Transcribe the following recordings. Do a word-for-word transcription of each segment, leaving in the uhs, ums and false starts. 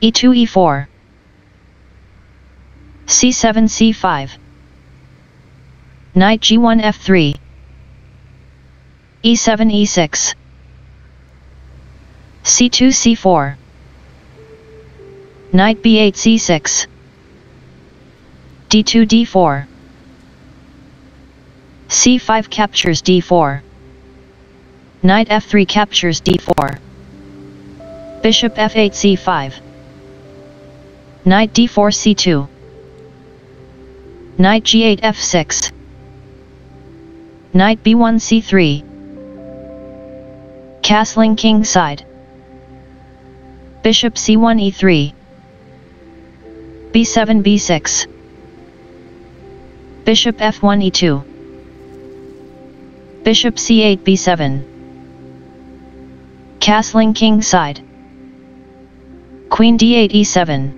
e two e four, c seven c five, knight g one f three, e seven e six, c two c four, knight b eight c six, d two d four, c five captures d four, knight f three captures d four, bishop f eight c five, knight d four c two, knight g eight f six, knight b one c three, castling king side, bishop c one e three, b seven b six, bishop f one e two, bishop c eight b seven, castling king side, queen d eight e seven,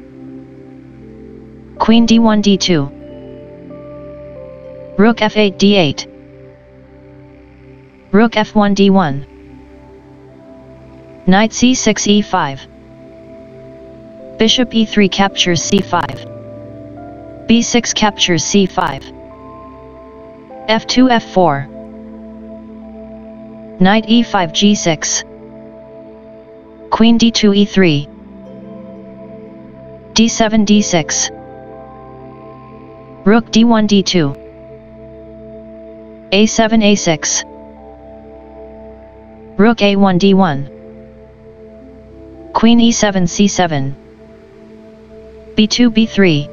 queen d one d two, rook f eight d eight, rook f one d one, knight c six e five, bishop e three captures c five, b six captures c five, f two f four, knight e five g six, queen d two e three, d seven d six, rook d one d two, a seven a six, rook a one d one, queen e seven c seven, b two b three,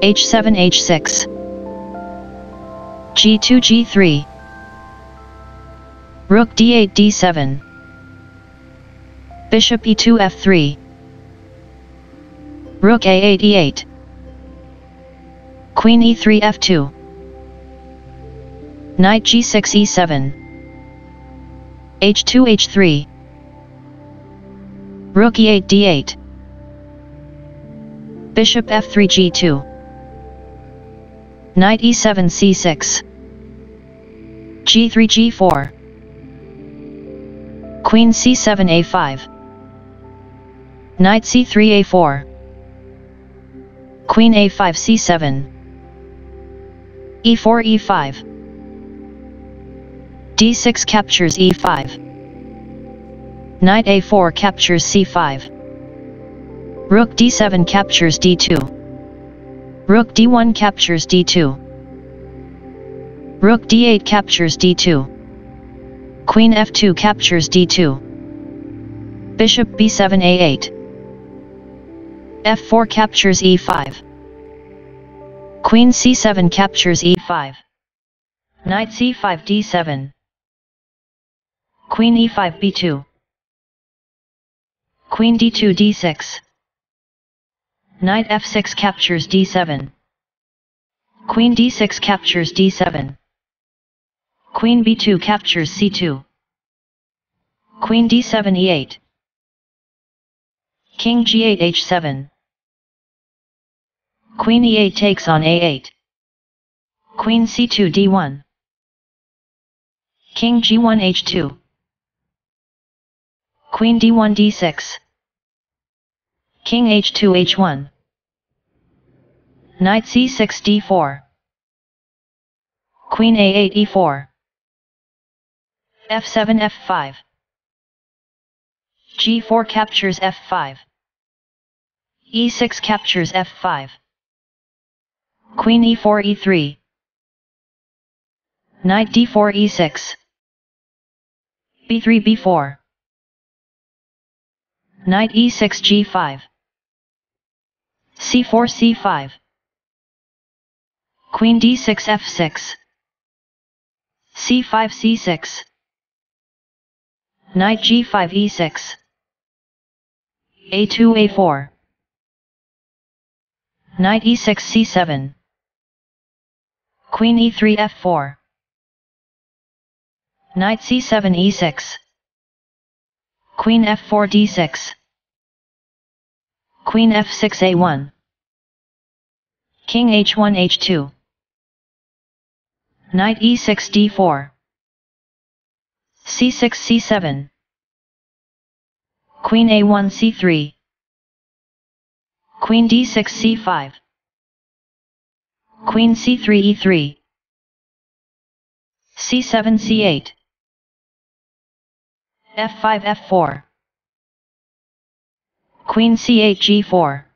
h seven h six, g two g three, rook d eight d seven, bishop e two f three, rook a eight e eight, queen e three f two, knight g six e seven, h two h three, rook e eight d eight, bishop f three g two, knight e seven c six, g three g four, queen c seven a five, knight c three a four, queen a five c seven, e four e five, d six captures e five, knight a four captures c five, rook d seven captures d two, rook d one captures d two, rook d eight captures d two, queen f two captures d two, bishop b seven a eight, f four captures e five, queen c seven captures e five, knight c five d seven, queen e five b two, queen d two d six, knight f six captures d seven, queen d six captures d seven, queen b two captures c two, queen d seven e eight, king g eight h seven, queen e eight takes on a eight, queen c two d one, king g one h two, queen d one d six, king h two h one, knight c six d four, queen a eight e four, f seven f five, g four captures f five, e six captures f five, queen e four e three, knight d four e six, b three b four, knight e six g five, c four c five, queen d six f six, c five c six, knight g five e six, a two a four, knight e six c seven, queen e three f four, knight c seven e six, queen f four d six, queen f six a one, king h one h two, knight e six d four, c six c seven, Queen a one c three, Queen d six c five, Queen c three e three, c seven c eight, f five f four, Queen c eight g four.